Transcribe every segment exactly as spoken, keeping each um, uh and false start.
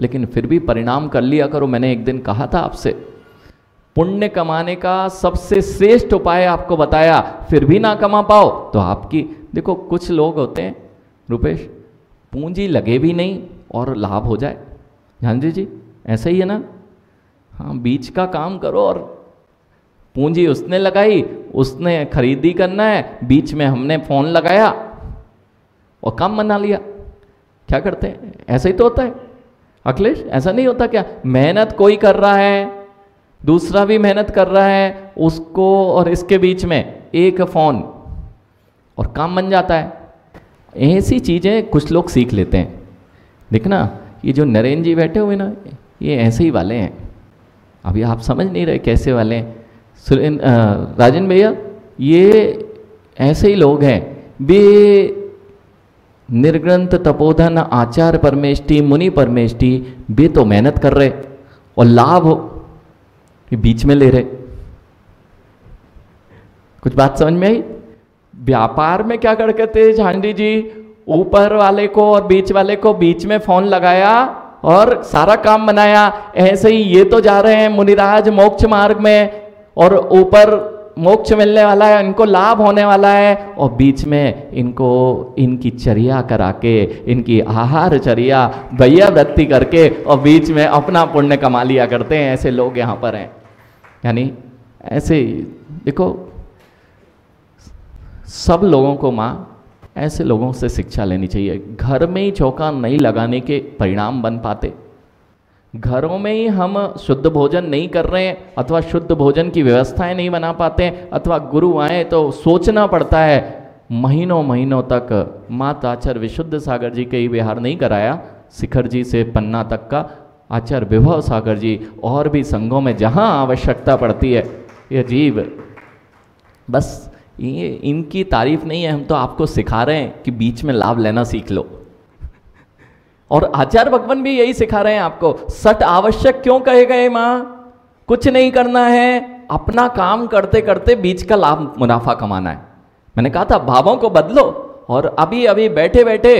लेकिन फिर भी परिणाम कर लिया करो। मैंने एक दिन कहा था आपसे, पुण्य कमाने का सबसे श्रेष्ठ उपाय आपको बताया, फिर भी ना कमा पाओ तो आपकी देखो, कुछ लोग होते हैं रुपेश, पूंजी लगे भी नहीं और लाभ हो जाए। ध्यान दीजिए, ऐसा ही है ना। हाँ, बीच का काम करो और पूंजी उसने लगाई, उसने खरीदी करना है, बीच में हमने फ़ोन लगाया और काम बना लिया। क्या करते हैं, ऐसा ही तो होता है अखिलेश, ऐसा नहीं होता क्या? मेहनत कोई कर रहा है, दूसरा भी मेहनत कर रहा है, उसको और इसके बीच में एक फ़ोन और काम बन जाता है। ऐसी चीज़ें कुछ लोग सीख लेते हैं। देखना, ये जो नरेंद्र जी बैठे हुए ना, ये ऐसे ही वाले हैं। अभी आप समझ नहीं रहे कैसे वाले हैं। राजन भैया, ये ऐसे ही लोग हैं। वे निर्ग्रंथ तपोधन आचार परमेष्टि मुनि परमेष्टि, वे तो मेहनत कर रहे और लाभ ये बीच में ले रहे। कुछ बात समझ में आई? व्यापार में क्या करके थे झांडी जी, ऊपर वाले को और बीच वाले को, बीच में फोन लगाया और सारा काम बनाया। ऐसे ही ये तो जा रहे हैं मुनिराज मोक्ष मार्ग में, और ऊपर मोक्ष मिलने वाला है, इनको लाभ होने वाला है, और बीच में इनको इनकी चर्या करा के, इनकी आहार चर्या भैया वृत्ति करके, और बीच में अपना पुण्य कमा लिया करते हैं। ऐसे लोग यहाँ पर हैं। यानी ऐसे देखो, सब लोगों को माँ ऐसे लोगों से शिक्षा लेनी चाहिए। घर में ही चौका नहीं लगाने के परिणाम बन पाते। घरों में ही हम शुद्ध भोजन नहीं कर रहे हैं, अथवा शुद्ध भोजन की व्यवस्थाएं नहीं बना पाते, अथवा गुरु आए तो सोचना पड़ता है महीनों महीनों तक। मात आचार्य विशुद्ध सागर जी के ही विहार नहीं कराया, शिखर जी से पन्ना तक का आचार्य विभव सागर जी, और भी संघों में जहाँ आवश्यकता पड़ती है। ये जीव बस, ये इनकी तारीफ नहीं है, हम तो आपको सिखा रहे हैं कि बीच में लाभ लेना सीख लो। और आचार्य भगवान भी यही सिखा रहे हैं आपको। सट आवश्यक क्यों कहे गए माँ? कुछ नहीं करना है, अपना काम करते करते बीच का लाभ मुनाफा कमाना है। मैंने कहा था भावों को बदलो, और अभी अभी बैठे बैठे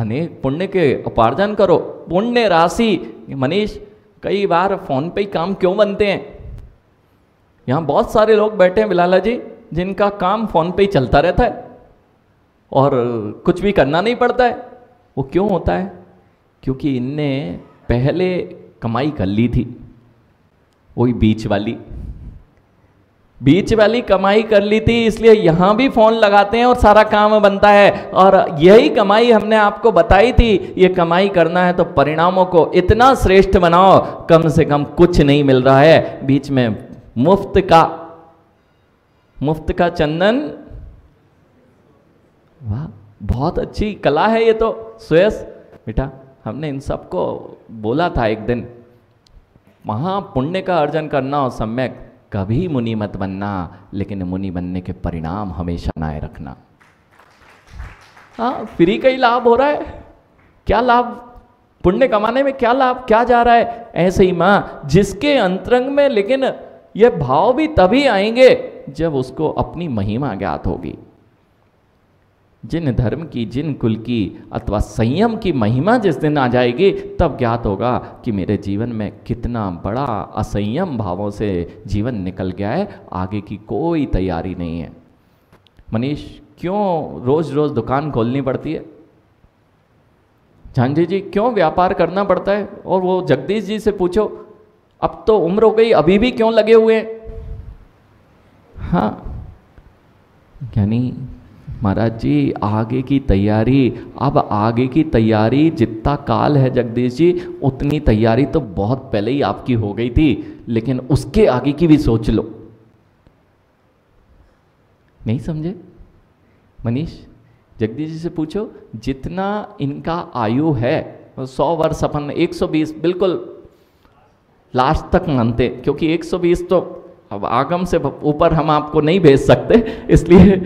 अनेक पुण्य के उपार्जन करो। पुण्य राशि मनीष, कई बार फोन पे ही काम क्यों बनते हैं? यहाँ बहुत सारे लोग बैठे हैं बिलाला जी, जिनका काम फ़ोन पे ही चलता रहता है और कुछ भी करना नहीं पड़ता है। वो क्यों होता है? क्योंकि इनने पहले कमाई कर ली थी, वही बीच वाली बीच वाली कमाई कर ली थी, इसलिए यहाँ भी फ़ोन लगाते हैं और सारा काम बनता है। और यही कमाई हमने आपको बताई थी, ये कमाई करना है तो परिणामों को इतना श्रेष्ठ बनाओ, कम से कम कुछ नहीं मिल रहा है, बीच में मुफ्त का मुफ्त का चंदन। वाह, बहुत अच्छी कला है ये तो। सुयस बेटा, हमने इन सबको बोला था एक दिन, वहाँ पुण्य का अर्जन करना और सम्यक, कभी मुनि मत बनना, लेकिन मुनि बनने के परिणाम हमेशा बनाए रखना। हाँ, फ्री का ही लाभ हो रहा है, क्या लाभ? पुण्य कमाने में क्या लाभ, क्या जा रहा है? ऐसे ही माँ, जिसके अंतरंग में लेकिन ये भाव भी तभी आएंगे जब उसको अपनी महिमा ज्ञात होगी। जिन धर्म की, जिन कुल की, अथवा संयम की महिमा जिस दिन आ जाएगी, तब ज्ञात होगा कि मेरे जीवन में कितना बड़ा असंयम भावों से जीवन निकल गया है, आगे की कोई तैयारी नहीं है। मनीष, क्यों रोज रोज दुकान खोलनी पड़ती है? झांझी जी, क्यों व्यापार करना पड़ता है? और वो जगदीश जी से पूछो, अब तो उम्र हो गई, अभी भी क्यों लगे हुए हैं? हाँ, यानी महाराज जी, आगे की तैयारी, अब आगे की तैयारी जितना काल है जगदीश जी, उतनी तैयारी तो बहुत पहले ही आपकी हो गई थी, लेकिन उसके आगे की भी सोच लो। नहीं समझे मनीष? जगदीश जी से पूछो, जितना इनका आयु है, सौ वर्ष अपन एक सौ बीस बिल्कुल लास्ट तक मानते, क्योंकि एक सौ बीस तो अब आगम से ऊपर हम आपको नहीं भेज सकते, इसलिए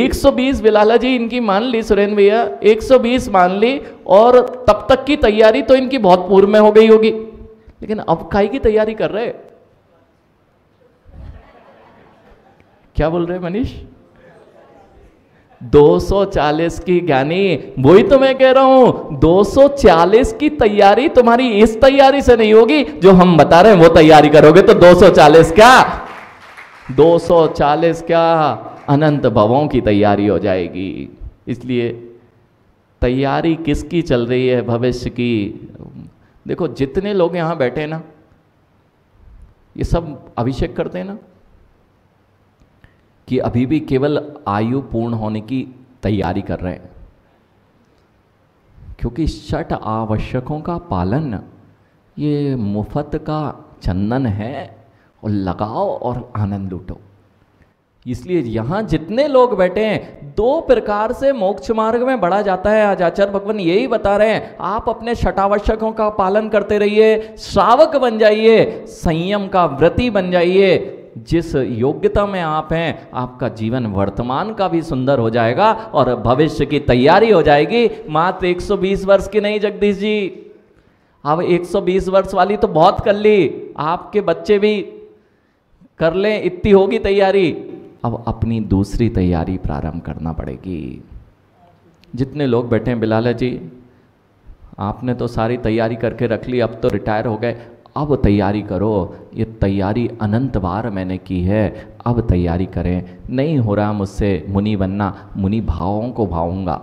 एक सौ बीस बिलाला जी इनकी मान ली, सुरेंद्र भैया एक सौ बीस मान ली, और तब तक की तैयारी तो इनकी बहुत पूर्व में हो गई होगी, लेकिन अब काहे की तैयारी कर रहे? क्या बोल रहे मनीष? दो सौ चालीस की ज्ञानी, वही तो मैं कह रहा हूं दो सौ चालीस की तैयारी तुम्हारी इस तैयारी से नहीं होगी जो हम बता रहे हैं, वो तैयारी करोगे तो दो सौ चालीस क्या दो सौ चालीस क्या अनंत भवों की तैयारी हो जाएगी। इसलिए तैयारी किसकी चल रही है? भविष्य की। देखो जितने लोग यहां बैठे हैं ना, ये सब अभिषेक करते हैं ना कि अभी भी केवल आयु पूर्ण होने की तैयारी कर रहे हैं, क्योंकि षट आवश्यकों का पालन ये मुफ्त का चंदन है, और लगाओ और आनंद लूटो। इसलिए यहाँ जितने लोग बैठे हैं दो प्रकार से मोक्ष मार्ग में बढ़ा जाता है। आज आचार्य भगवान यही बता रहे हैं, आप अपने षटावश्यकों का पालन करते रहिए, श्रावक बन जाइए, संयम का व्रती बन जाइए। जिस योग्यता में आप हैं आपका जीवन वर्तमान का भी सुंदर हो जाएगा और भविष्य की तैयारी हो जाएगी। मात्र एक सौ बीस वर्ष की नहीं जगदीश जी, अब एक सौ बीस वर्ष वाली तो बहुत कर ली, आपके बच्चे भी कर लें इतनी होगी तैयारी। अब अपनी दूसरी तैयारी प्रारंभ करना पड़ेगी। जितने लोग बैठे हैं बिलाला जी आपने तो सारी तैयारी करके रख ली, अब तो रिटायर हो गए, अब तैयारी करो। ये तैयारी अनंत बार मैंने की है, अब तैयारी करें। नहीं हो रहा मुझसे मुनि बनना, मुनि भावों को भाऊंगा।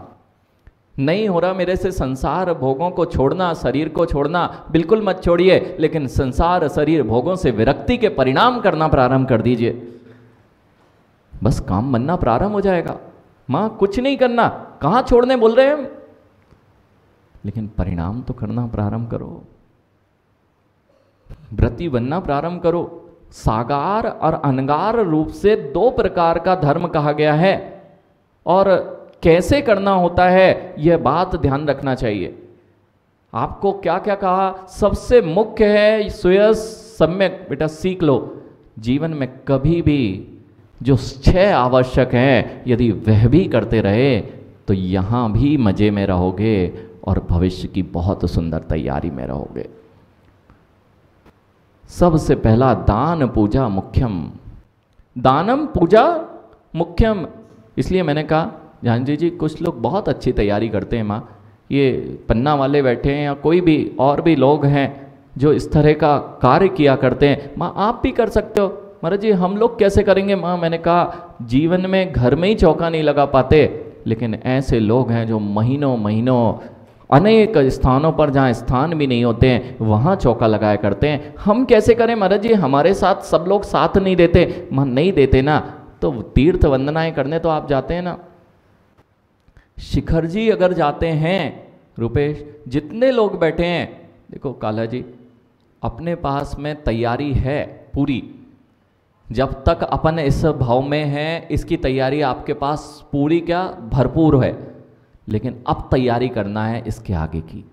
नहीं हो रहा मेरे से संसार भोगों को छोड़ना, शरीर को छोड़ना, बिल्कुल मत छोड़िए, लेकिन संसार शरीर भोगों से विरक्ति के परिणाम करना प्रारंभ कर दीजिए। बस काम बनना प्रारंभ हो जाएगा। माँ कुछ नहीं करना, कहाँ छोड़ने बोल रहे हैं, लेकिन परिणाम तो करना प्रारंभ करो, व्रती बनना प्रारंभ करो। सागार और अनगार रूप से दो प्रकार का धर्म कहा गया है, और कैसे करना होता है यह बात ध्यान रखना चाहिए। आपको क्या क्या कहा? सबसे मुख्य है सुयस सम्यक, बेटा सीख लो। जीवन में कभी भी जो छह आवश्यक हैं यदि वह भी करते रहे तो यहाँ भी मज़े में रहोगे और भविष्य की बहुत सुंदर तैयारी में रहोगे। सबसे पहला दान पूजा मुख्यम, दानम पूजा मुख्यम। इसलिए मैंने कहा जानजी जी कुछ लोग बहुत अच्छी तैयारी करते हैं, माँ ये पन्ना वाले बैठे हैं या कोई भी और भी लोग हैं जो इस तरह का कार्य किया करते हैं, माँ आप भी कर सकते हो। महाराज जी हम लोग कैसे करेंगे? माँ मैंने कहा जीवन में घर में ही चौका नहीं लगा पाते, लेकिन ऐसे लोग हैं जो महीनों महीनों अनेक स्थानों पर जहाँ स्थान भी नहीं होते हैं वहाँ चौका लगाया करते हैं। हम कैसे करें महाराज जी? हमारे साथ सब लोग साथ नहीं देते। मां नहीं देते ना, तो तीर्थ वंदनाएं करने तो आप जाते हैं ना, शिखर जी अगर जाते हैं, रुपेश जितने लोग बैठे हैं, देखो काला जी अपने पास में तैयारी है पूरी। जब तक अपन इस भाव में हैं इसकी तैयारी आपके पास पूरी क्या भरपूर है, लेकिन अब तैयारी करना है इसके आगे की।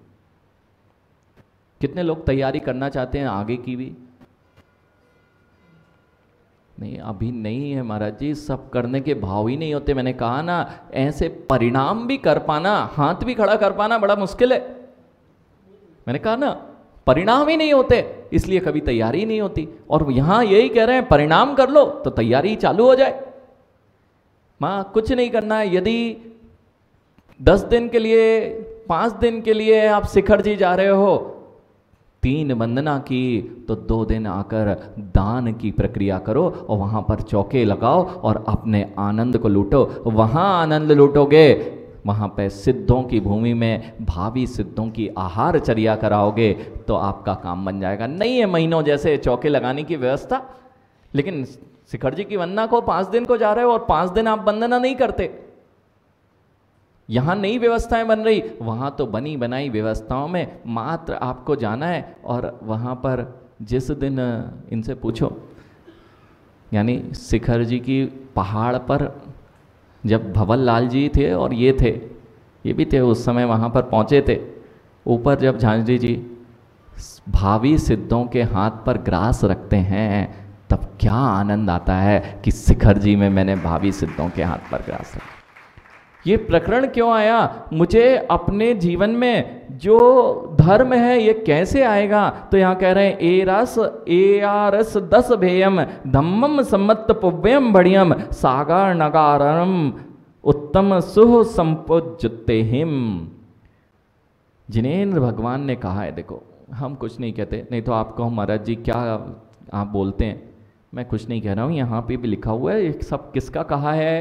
कितने लोग तैयारी करना चाहते हैं आगे की भी? नहीं अभी नहीं है महाराज जी, सब करने के भाव ही नहीं होते। मैंने कहा ना ऐसे परिणाम भी कर पाना, हाथ भी खड़ा कर पाना बड़ा मुश्किल है। मैंने कहा ना परिणाम ही नहीं होते, इसलिए कभी तैयारी नहीं होती। और यहां यही कह रहे हैं परिणाम कर लो तो तैयारी चालू हो जाए। मां कुछ नहीं करना है, यदि दस दिन के लिए पाँच दिन के लिए आप शिखर जी जा रहे हो, तीन वंदना की तो दो दिन आकर दान की प्रक्रिया करो और वहाँ पर चौके लगाओ और अपने आनंद को लूटो। वहाँ आनंद लूटोगे, वहाँ पे सिद्धों की भूमि में भावी सिद्धों की आहार चर्या कराओगे तो आपका काम बन जाएगा। नहीं है महीनों जैसे चौके लगाने की व्यवस्था, लेकिन शिखर जी की वंदना को पाँच दिन को जा रहे हो और पाँच दिन आप वंदना नहीं करते, यहाँ नई व्यवस्थाएं बन रही, वहाँ तो बनी बनाई व्यवस्थाओं में मात्र आपको जाना है। और वहाँ पर जिस दिन इनसे पूछो, यानी शिखर जी की पहाड़ पर जब भंवर लाल जी थे और ये थे, ये भी थे उस समय, वहाँ पर पहुँचे थे, ऊपर जब झांझरी जी भावी सिद्धों के हाथ पर ग्रास रखते हैं तब क्या आनंद आता है कि शिखर जी में मैंने भावी सिद्धों के हाथ पर ग्रास रखा। ये प्रकरण क्यों आया? मुझे अपने जीवन में जो धर्म है ये कैसे आएगा? तो यहाँ कह रहे हैं ए रस ए आरस दस भेयम धम्मम सम्मत पुव्यम बढ़ियम सागर नगारम उत्तम सुह संपूज्यते हिम, जिनेन्द्र भगवान ने कहा है। देखो हम कुछ नहीं कहते, नहीं तो आपको महाराज जी क्या आप बोलते हैं, मैं कुछ नहीं कह रहा हूँ। यहाँ पे भी लिखा हुआ है सब किसका कहा है,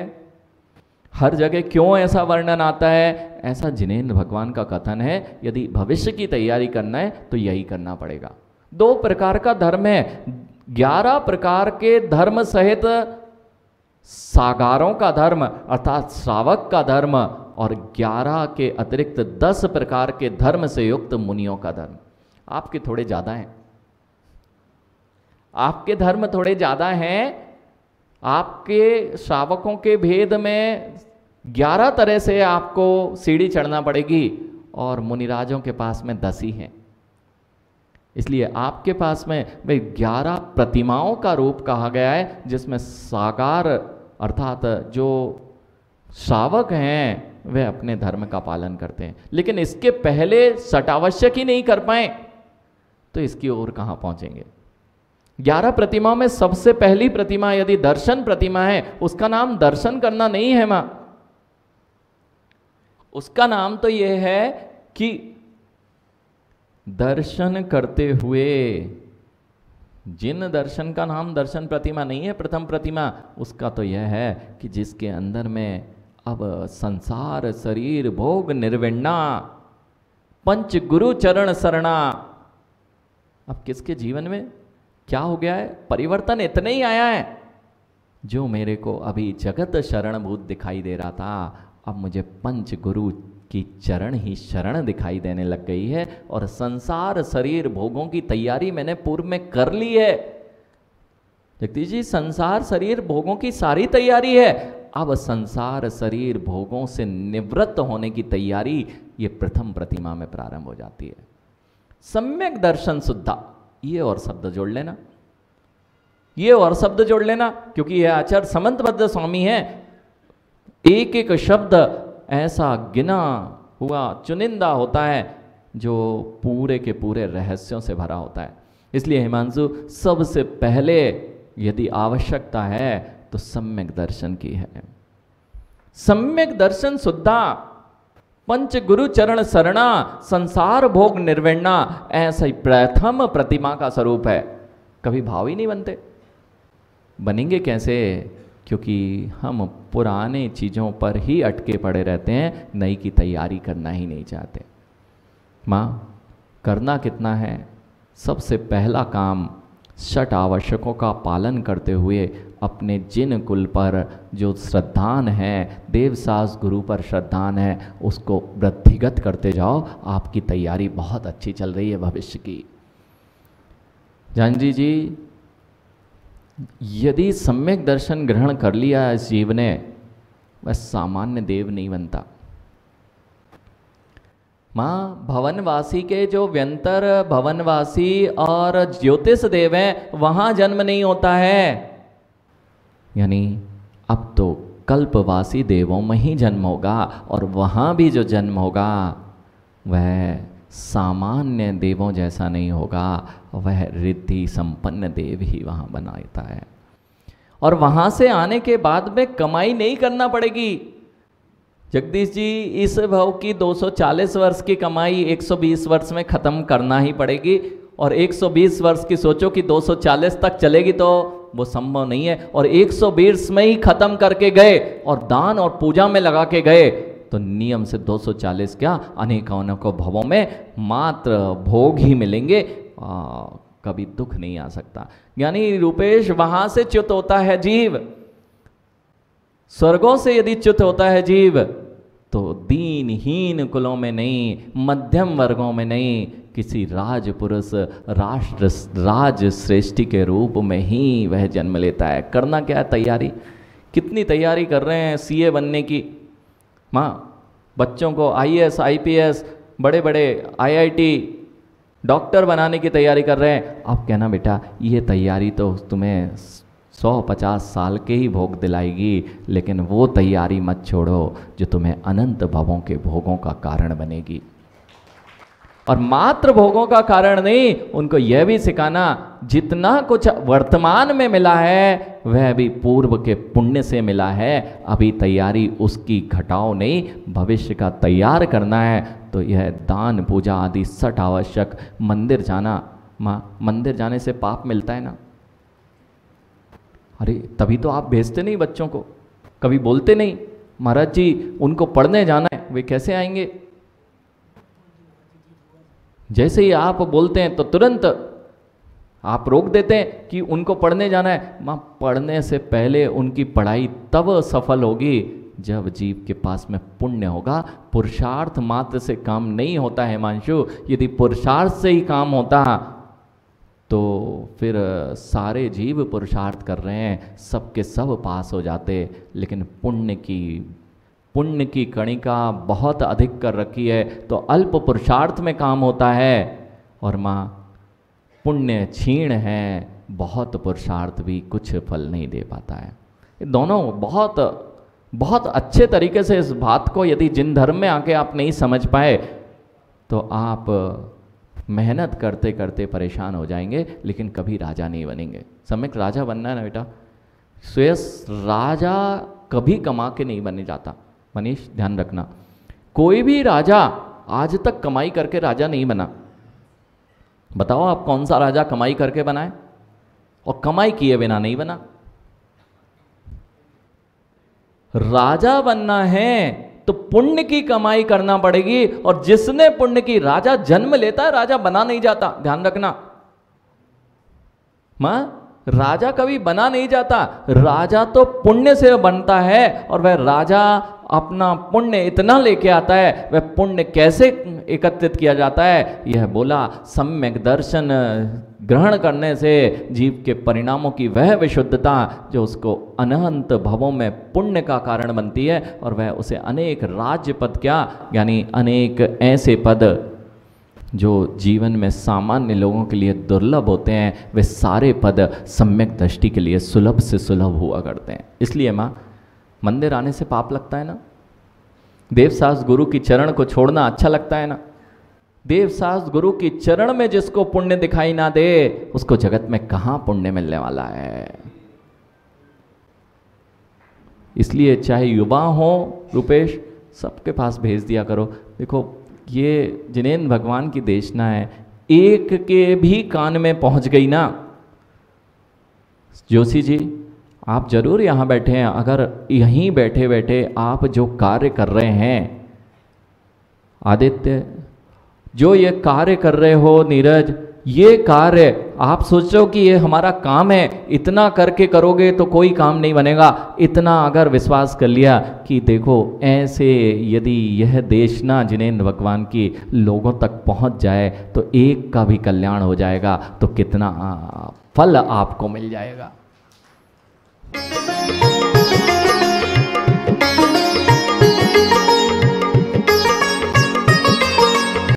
हर जगह क्यों ऐसा वर्णन आता है, ऐसा जिनेन्द्र भगवान का कथन है। यदि भविष्य की तैयारी करना है तो यही करना पड़ेगा। दो प्रकार का धर्म है, ग्यारह प्रकार के धर्म सहित सागारों का धर्म अर्थात श्रावक का धर्म और ग्यारह के अतिरिक्त दस प्रकार के धर्म से युक्त मुनियों का धर्म। आपके थोड़े ज्यादा हैं, आपके धर्म थोड़े ज्यादा हैं। आपके श्रावकों के भेद में ग्यारह तरह से आपको सीढ़ी चढ़ना पड़ेगी और मुनिराजों के पास में दस ही हैं। इसलिए आपके पास में भाई ग्यारह प्रतिमाओं का रूप कहा गया है, जिसमें सागार अर्थात जो श्रावक हैं वे अपने धर्म का पालन करते हैं, लेकिन इसके पहले सटावश्यक ही नहीं कर पाए तो इसकी ओर कहाँ पहुँचेंगे। ग्यारह प्रतिमाओं में सबसे पहली प्रतिमा यदि दर्शन प्रतिमा है, उसका नाम दर्शन करना नहीं है मां, उसका नाम तो यह है कि दर्शन करते हुए, जिन दर्शन का नाम दर्शन प्रतिमा नहीं है प्रथम प्रतिमा, उसका तो यह है कि जिसके अंदर में अब संसार शरीर भोग निर्विण्णा पंच गुरु चरण शरणा। अब किसके जीवन में क्या हो गया है, परिवर्तन इतने ही आया है, जो मेरे को अभी जगत शरणभूत दिखाई दे रहा था अब मुझे पंच गुरु की चरण ही शरण दिखाई देने लग गई है। और संसार शरीर भोगों की तैयारी मैंने पूर्व में कर ली है। जगदीश जी संसार शरीर भोगों की सारी तैयारी है, अब संसार शरीर भोगों से निवृत्त होने की तैयारी ये प्रथम प्रतिमा में प्रारंभ हो जाती है। सम्यक दर्शन सुद्धा, ये और शब्द जोड़ लेना, ये और शब्द जोड़ लेना, क्योंकि यह आचार्य समंतभद्र स्वामी है। एक एक शब्द ऐसा गिना हुआ चुनिंदा होता है जो पूरे के पूरे रहस्यों से भरा होता है। इसलिए हिमांशु सबसे पहले यदि आवश्यकता है तो सम्यक दर्शन की है। सम्यक दर्शन सुद्धा पंच गुरु चरण शरणा संसार भोग निर्विण्णा, ऐसा ही प्रथम प्रतिमा का स्वरूप है। कभी भाव ही नहीं बनते, बनेंगे कैसे, क्योंकि हम पुराने चीज़ों पर ही अटके पड़े रहते हैं, नई की तैयारी करना ही नहीं चाहते। माँ करना कितना है, सबसे पहला काम षट आवश्यकों का पालन करते हुए अपने जिन कुल पर जो श्रद्धान है, देवसास गुरु पर श्रद्धान है, उसको वृद्धिगत करते जाओ। आपकी तैयारी बहुत अच्छी चल रही है भविष्य की। जानजी जी यदि सम्यक दर्शन ग्रहण कर लिया इस जीव ने, वह सामान्य देव नहीं बनता। माँ भवनवासी के जो व्यंतर भवनवासी और ज्योतिष देव हैं वहाँ जन्म नहीं होता है, यानी अब तो कल्पवासी देवों में ही जन्म होगा। और वहाँ भी जो जन्म होगा वह सामान्य देवों जैसा नहीं होगा, वह रिद्धि संपन्न देव ही वहाँ बनाता है। और वहाँ से आने के बाद में कमाई नहीं करना पड़ेगी। जगदीश जी इस भव की दो सौ चालीस वर्ष की कमाई एक सौ बीस वर्ष में ख़त्म करना ही पड़ेगी, और एक सौ बीस वर्ष की सोचो कि दो सौ चालीस तक चलेगी तो वो संभव नहीं है। और एक सौ बीस में ही ख़त्म करके गए और दान और पूजा में लगा के गए तो नियम से दो सौ चालीस क्या अनेकों भवों में मात्र भोग ही मिलेंगे, आ, कभी दुख नहीं आ सकता। यानी रूपेश वहाँ से च्युत होता है जीव, स्वर्गों से यदि च्युत होता है जीव तो दीनहीन कुलों में नहीं, मध्यम वर्गों में नहीं, किसी राजपुरुष राष्ट्र राज श्रेष्ठी के रूप में ही वह जन्म लेता है। करना क्या है, तैयारी। कितनी तैयारी कर रहे हैं सीए बनने की माँ, बच्चों को आईएएस आईपीएस बड़े बड़े आईआईटी डॉक्टर बनाने की तैयारी कर रहे हैं। आप कहना बेटा ये तैयारी तो तुम्हें सौ पचास साल के ही भोग दिलाएगी, लेकिन वो तैयारी मत छोड़ो जो तुम्हें अनंत भवों के भोगों का कारण बनेगी। और मात्र भोगों का कारण नहीं, उनको यह भी सिखाना जितना कुछ वर्तमान में मिला है वह भी पूर्व के पुण्य से मिला है, अभी तैयारी उसकी घटाओ नहीं, भविष्य का तैयार करना है। तो यह दान पूजा आदि सठ आवश्यक। मंदिर जाना, माँ मंदिर जाने से पाप मिलता है ना? अरे तभी तो आप भेजते नहीं बच्चों को, कभी बोलते नहीं महाराज जी उनको पढ़ने जाना है, वे कैसे आएंगे? जैसे ही आप बोलते हैं तो तुरंत आप रोक देते हैं कि उनको पढ़ने जाना है। माँ पढ़ने से पहले उनकी पढ़ाई तब सफल होगी जब जीव के पास में पुण्य होगा। पुरुषार्थ मात्र से काम नहीं होता है हिमांशु। यदि पुरुषार्थ से ही काम होता तो फिर सारे जीव पुरुषार्थ कर रहे हैं, सबके सब पास हो जाते। लेकिन पुण्य की पुण्य की कणिका बहुत अधिक कर रखी है, तो अल्प पुरुषार्थ में काम होता है। और माँ पुण्य क्षीण है, बहुत पुरुषार्थ भी कुछ फल नहीं दे पाता है। दोनों बहुत बहुत अच्छे तरीके से इस बात को यदि जिन धर्म में आके आप नहीं समझ पाए तो आप मेहनत करते करते परेशान हो जाएंगे, लेकिन कभी राजा नहीं बनेंगे। सम्यक राजा बनना है ना बेटा। श्रेयस राजा कभी कमा के नहीं बने जाता, मनीष ध्यान रखना। कोई भी राजा आज तक कमाई करके राजा नहीं बना। बताओ आप कौन सा राजा कमाई करके बना है और कमाई किए बिना नहीं बना? राजा बनना है तो पुण्य की कमाई करना पड़ेगी, और जिसने पुण्य की, राजा जन्म लेता है, राजा बना नहीं जाता, ध्यान रखना मां। राजा कभी बना नहीं जाता, राजा तो पुण्य से बनता है। और वह राजा अपना पुण्य इतना लेके आता है, वह पुण्य कैसे एकत्रित किया जाता है यह बोला। सम्यक दर्शन ग्रहण करने से जीव के परिणामों की वह विशुद्धता जो उसको अनंत भवों में पुण्य का कारण बनती है, और वह उसे अनेक राज्य पद क्या यानी अनेक ऐसे पद जो जीवन में सामान्य लोगों के लिए दुर्लभ होते हैं, वे सारे पद सम्यक दृष्टि के लिए सुलभ से सुलभ हुआ करते हैं। इसलिए माँ मंदिर आने से पाप लगता है ना? देवशास्त्र गुरु की चरण को छोड़ना अच्छा लगता है ना? देवशास्त्र गुरु की चरण में जिसको पुण्य दिखाई ना दे उसको जगत में कहाँ पुण्य मिलने वाला है। इसलिए चाहे युवा हो रुपेश, सबके पास भेज दिया करो। देखो ये जिनेंद्र भगवान की देशना है, एक के भी कान में पहुंच गई ना। जोशी जी आप जरूर यहाँ बैठे हैं, अगर यहीं बैठे बैठे आप जो कार्य कर रहे हैं, आदित्य जो ये कार्य कर रहे हो, नीरज ये कार्य आप सोचो कि ये हमारा काम है, इतना करके करोगे तो कोई काम नहीं बनेगा। इतना अगर विश्वास कर लिया कि देखो ऐसे यदि यह देशना जिनेंद्र भगवान की लोगों तक पहुंच जाए तो एक का भी कल्याण हो जाएगा, तो कितना फल आपको मिल जाएगा।